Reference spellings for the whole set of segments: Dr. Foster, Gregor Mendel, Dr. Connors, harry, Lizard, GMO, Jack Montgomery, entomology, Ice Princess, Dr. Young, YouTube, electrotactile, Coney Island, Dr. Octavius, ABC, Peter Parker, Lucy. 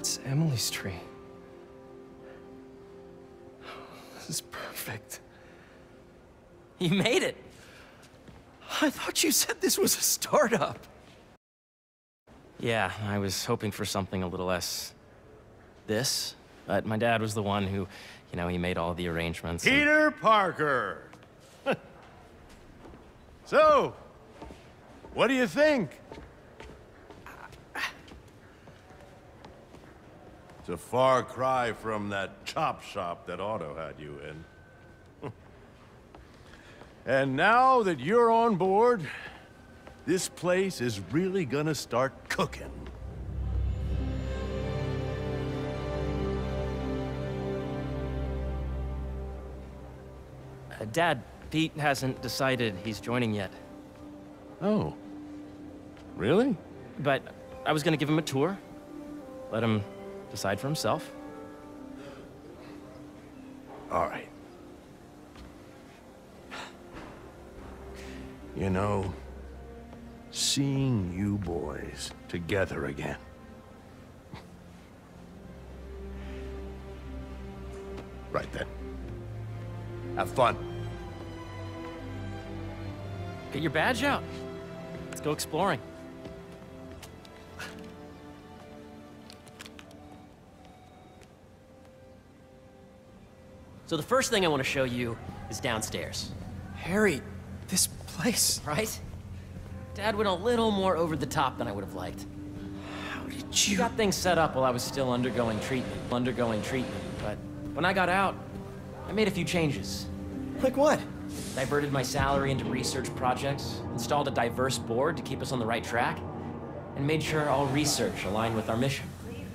That's Emily's tree. Oh, this is perfect. You made it. I thought you said this was a startup. Yeah, I was hoping for something a little less this, but my dad was the one who, you know, he made all the arrangements. Peter Parker! So, what do you think? It's a far cry from that chop shop that Otto had you in. And now that you're on board, this place is really gonna start cooking. Dad, Pete hasn't decided he's joining yet. Oh. Really? But I was gonna give him a tour. Let him decide for himself. All right. You know, seeing you boys together again. Right then. Have fun. Get your badge out. Let's go exploring. So the first thing I want to show you is downstairs. Harry, this place. Right? Dad went a little more over the top than I would have liked. How did you... got things set up while I was still undergoing treatment. But when I got out, I made a few changes. Like what? Diverted my salary into research projects, installed a diverse board to keep us on the right track, and made sure all research aligned with our mission,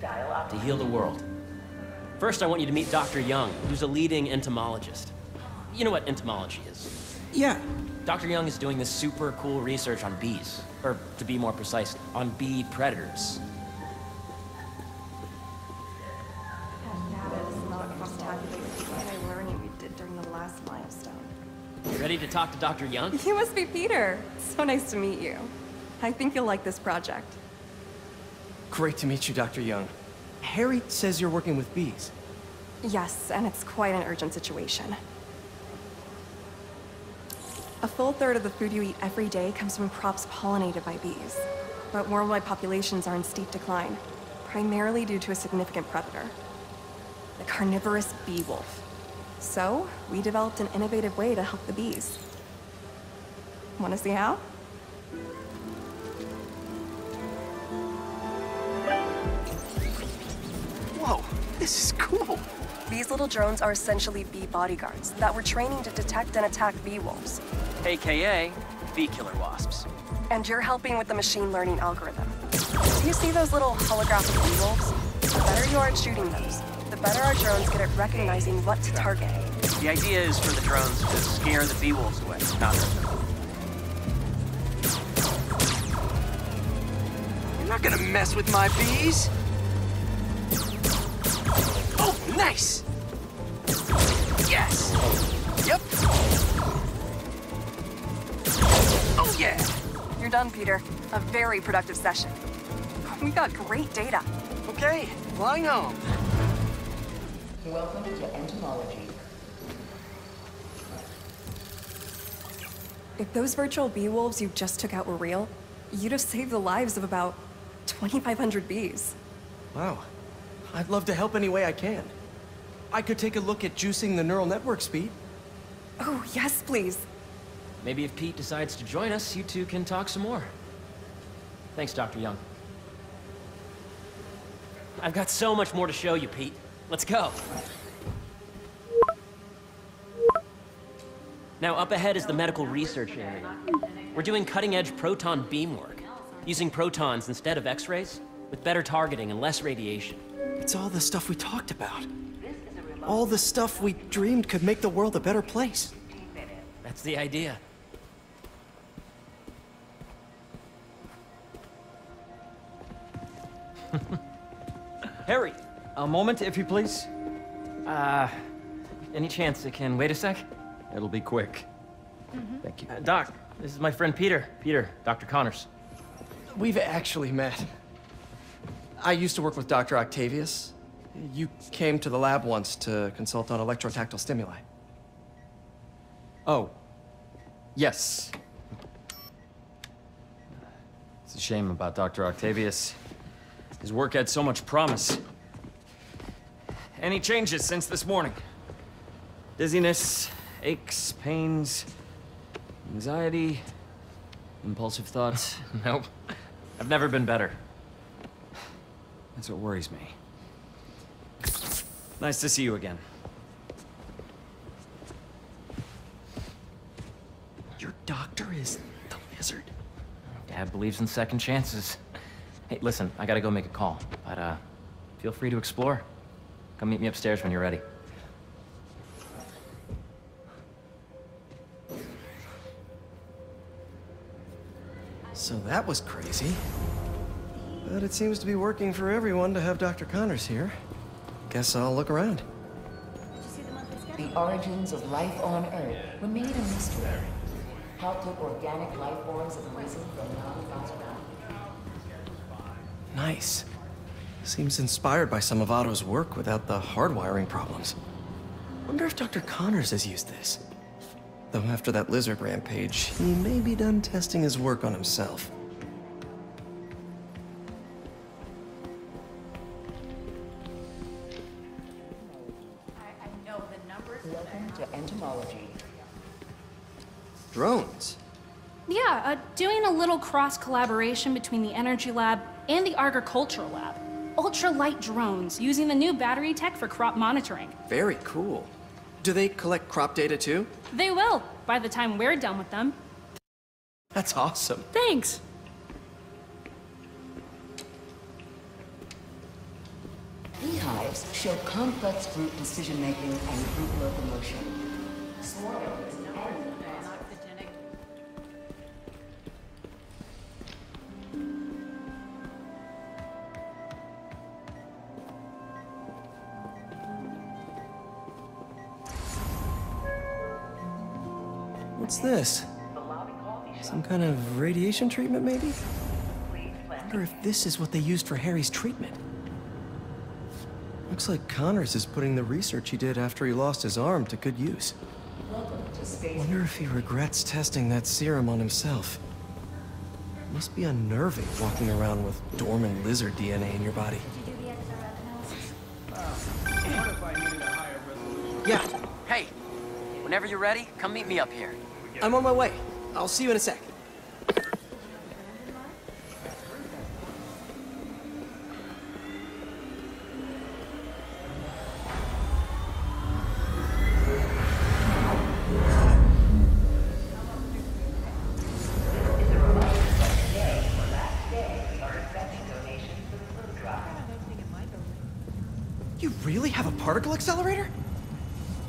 to heal the world. First, I want you to meet Dr. Young, who's a leading entomologist. You know what entomology is? Yeah. Dr. Young is doing this super cool research on bees, or to be more precise, on bee predators. Ready to talk to Dr. Young? You must be Peter. So nice to meet you. I think you'll like this project. Great to meet you, Dr. Young. Harry says you're working with bees. Yes, and it's quite an urgent situation. A full third of the food you eat every day comes from crops pollinated by bees. But worldwide populations are in steep decline, primarily due to a significant predator, the carnivorous bee wolf. So, we developed an innovative way to help the bees. Want to see how? Whoa, this is cool! These little drones are essentially bee bodyguards that we're training to detect and attack bee wolves. AKA, bee killer wasps. And you're helping with the machine learning algorithm. You see those little holographic bee wolves? The better you are at shooting those, the better our drones get at recognizing what to target. The idea is for the drones to scare the bee wolves away, not them. You're not gonna mess with my bees! Oh, nice! Yes! Yep! Oh, yeah! You're done, Peter. A very productive session. We got great data. Okay, flying home. Welcome to entomology. If those virtual bee wolves you just took out were real, you'd have saved the lives of about 2,500 bees. Wow. I'd love to help any way I can. I could take a look at juicing the neural network speed. Oh, yes, please. Maybe if Pete decides to join us, you two can talk some more. Thanks, Dr. Young. I've got so much more to show you, Pete. Let's go. Now, up ahead is the medical research area. We're doing cutting-edge proton beam work, using protons instead of X-rays, with better targeting and less radiation. It's all the stuff we talked about. All the stuff we dreamed could make the world a better place. That's the idea. Harry! A moment, if you please. Any chance it can wait a sec? It'll be quick. Thank you. Doc, this is my friend Peter. Peter, Dr. Connors. We've actually met. I used to work with Dr. Octavius. You came to the lab once to consult on electrotactile stimuli. Oh, yes. It's a shame about Dr. Octavius. His work had so much promise. Any changes since this morning? Dizziness, aches, pains, anxiety, impulsive thoughts. Nope. I've never been better. That's what worries me. Nice to see you again. Your doctor is the lizard. Dad believes in second chances. Hey, listen, I gotta go make a call, but feel free to explore. Come meet me upstairs when you're ready. So that was crazy. But it seems to be working for everyone to have Dr. Connors here. Guess I'll look around. The origins of life on Earth remain a mystery. How could organic life forms have arisen from non-fossil matter? Nice. Seems inspired by some of Otto's work without the hardwiring problems. Wonder if Dr. Connors has used this. Though after that lizard rampage, he may be done testing his work on himself. Welcome to entomology. Drones? Yeah, doing a little cross-collaboration between the energy lab and the agricultural lab. Ultralight drones, using the new battery tech for crop monitoring. Very cool. Do they collect crop data too? They will, by the time we're done with them. That's awesome. Thanks. Beehives show complex group decision-making and group locomotion. What's this? Some kind of radiation treatment, maybe? I wonder if this is what they used for Harry's treatment. Looks like Connors is putting the research he did after he lost his arm to good use. Wonder if he regrets testing that serum on himself. It must be unnerving walking around with dormant lizard DNA in your body. Yeah. Hey, whenever you're ready, come meet me up here. I'm on my way. I'll see you in a sec. You really have a particle accelerator?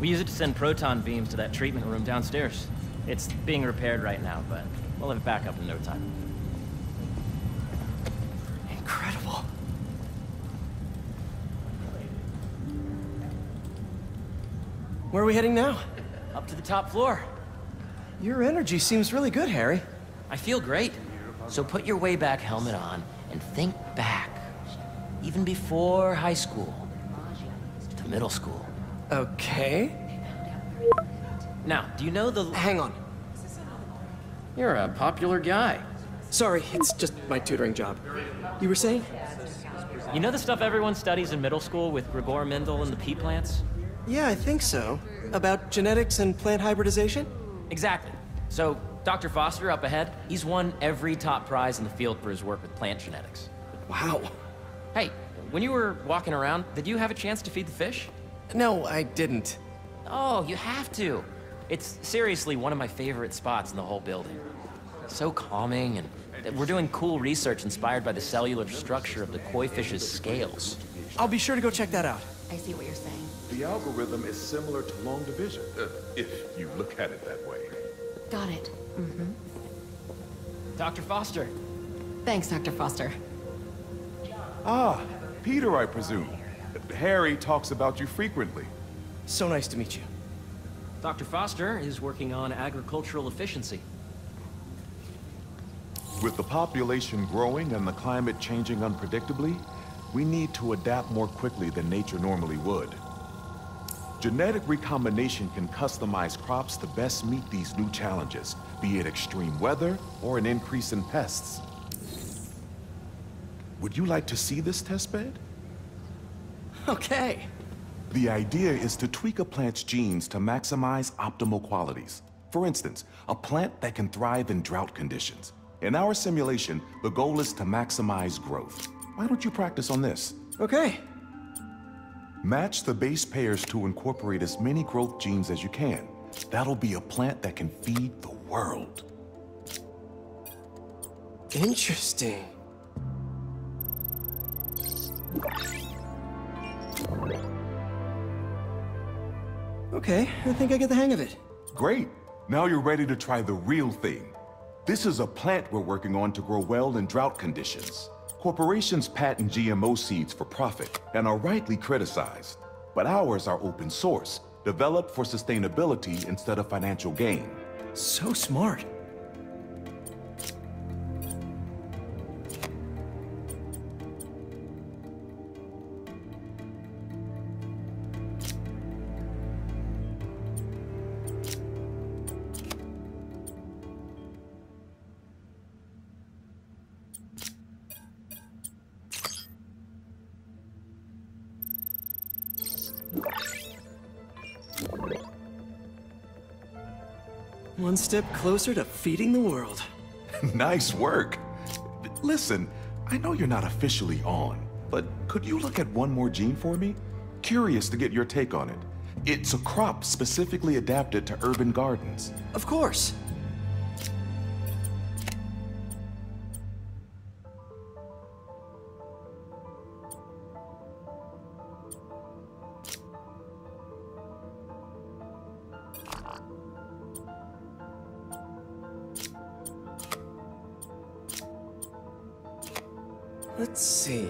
We use it to send proton beams to that treatment room downstairs. It's being repaired right now, but we'll have it back up in no time. Incredible. Where are we heading now? Up to the top floor. Your energy seems really good, Harry. I feel great. So put your way back helmet on and think back. Even before high school, to middle school. Okay. Now, do you know the... Hang on. You're a popular guy. Sorry, it's just my tutoring job. You were saying? You know the stuff everyone studies in middle school with Gregor Mendel and the pea plants? Yeah, I think so. About genetics and plant hybridization? Exactly. So, Dr. Foster up ahead, he's won every top prize in the field for his work with plant genetics. Wow. Hey, when you were walking around, did you have a chance to feed the fish? No, I didn't. Oh, you have to. It's seriously one of my favorite spots in the whole building. So calming, and we're doing cool research inspired by the cellular structure of the koi fish's scales. I'll be sure to go check that out. I see what you're saying. The algorithm is similar to long division, if you look at it that way. Got it. Mm-hmm. Dr. Foster. Thanks, Dr. Foster. Ah, Peter, I presume. Harry talks about you frequently. So nice to meet you. Dr. Foster is working on agricultural efficiency. With the population growing and the climate changing unpredictably, we need to adapt more quickly than nature normally would. Genetic recombination can customize crops to best meet these new challenges, be it extreme weather or an increase in pests. Would you like to see this testbed? Okay. The idea is to tweak a plant's genes to maximize optimal qualities. For instance, a plant that can thrive in drought conditions. In our simulation, the goal is to maximize growth. Why don't you practice on this? Okay. Match the base pairs to incorporate as many growth genes as you can. That'll be a plant that can feed the world. Interesting. Okay, I think I get the hang of it. Great. Now you're ready to try the real thing. This is a plant we're working on to grow well in drought conditions. Corporations patent GMO seeds for profit and are rightly criticized. But ours are open source, developed for sustainability instead of financial gain. So smart. One step closer to feeding the world. Nice work. Listen, I know you're not officially on, but could you look at one more gene for me? Curious to get your take on it. It's a crop specifically adapted to urban gardens. Of course. Let's see.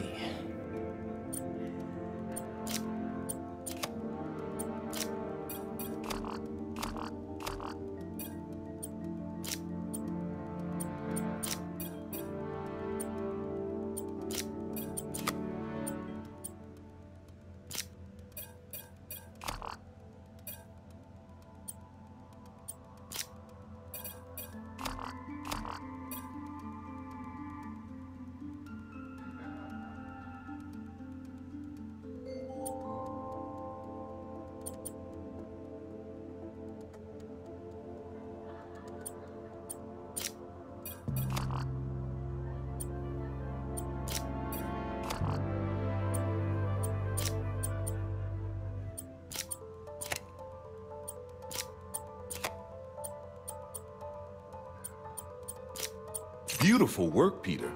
Beautiful work, Peter.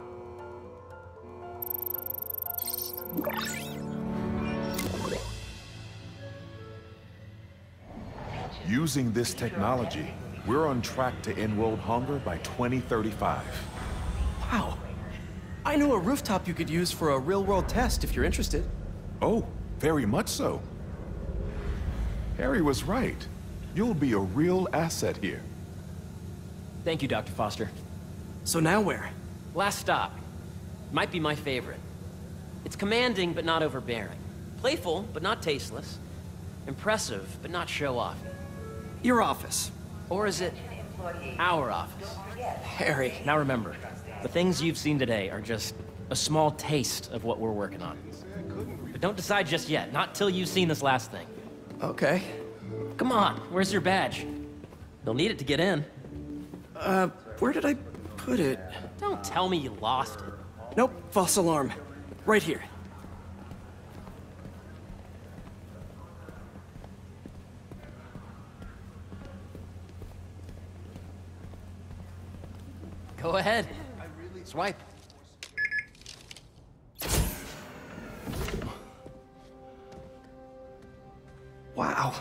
Using this technology, we're on track to end world hunger by 2035. Wow. I knew a rooftop you could use for a real-world test if you're interested. Oh, very much so. Harry was right. You'll be a real asset here. Thank you, Dr. Foster. So now where? Last stop. Might be my favorite. It's commanding, but not overbearing. Playful, but not tasteless. Impressive, but not show-off. Your office. Or is it our office? Harry. Now remember, the things you've seen today are just a small taste of what we're working on. But don't decide just yet. Not till you've seen this last thing. Okay. Come on, where's your badge? You'll need it to get in. Where did I... put it? Don't tell me you lost it. Nope, false alarm. Right here. Go ahead. Swipe. Wow.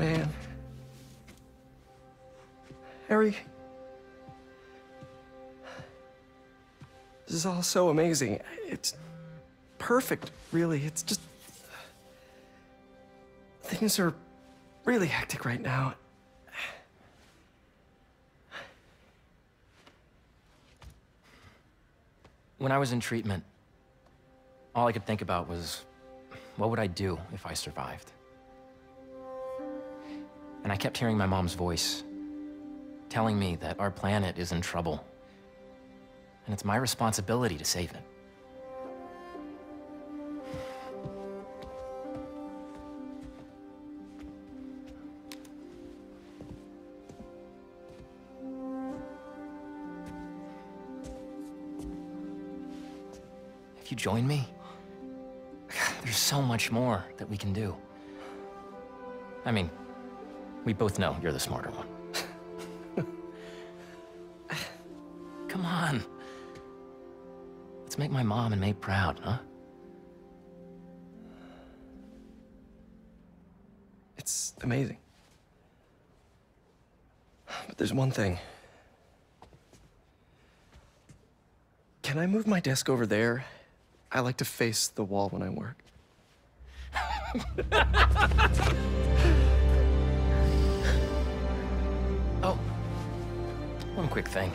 Man. Harry. This is all so amazing. It's perfect, really. It's just... Things are really hectic right now. When I was in treatment, all I could think about was, what would I do if I survived? And I kept hearing my mom's voice, telling me that our planet is in trouble, and it's my responsibility to save it. If you join me, there's so much more that we can do. I mean, we both know you're the smarter one. Come on. Let's make my mom and May proud, huh? It's amazing. But there's one thing. Can I move my desk over there? I like to face the wall when I work. Oh, one quick thing.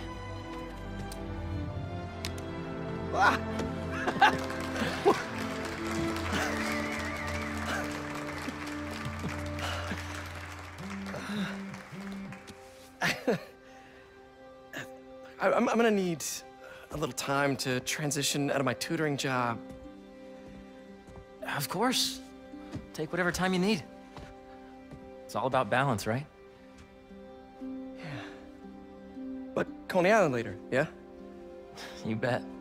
I'm gonna need a little time to transition out of my tutoring job. Of course. Take whatever time you need. It's all about balance, right? Yeah. But Coney Island later, yeah? You bet.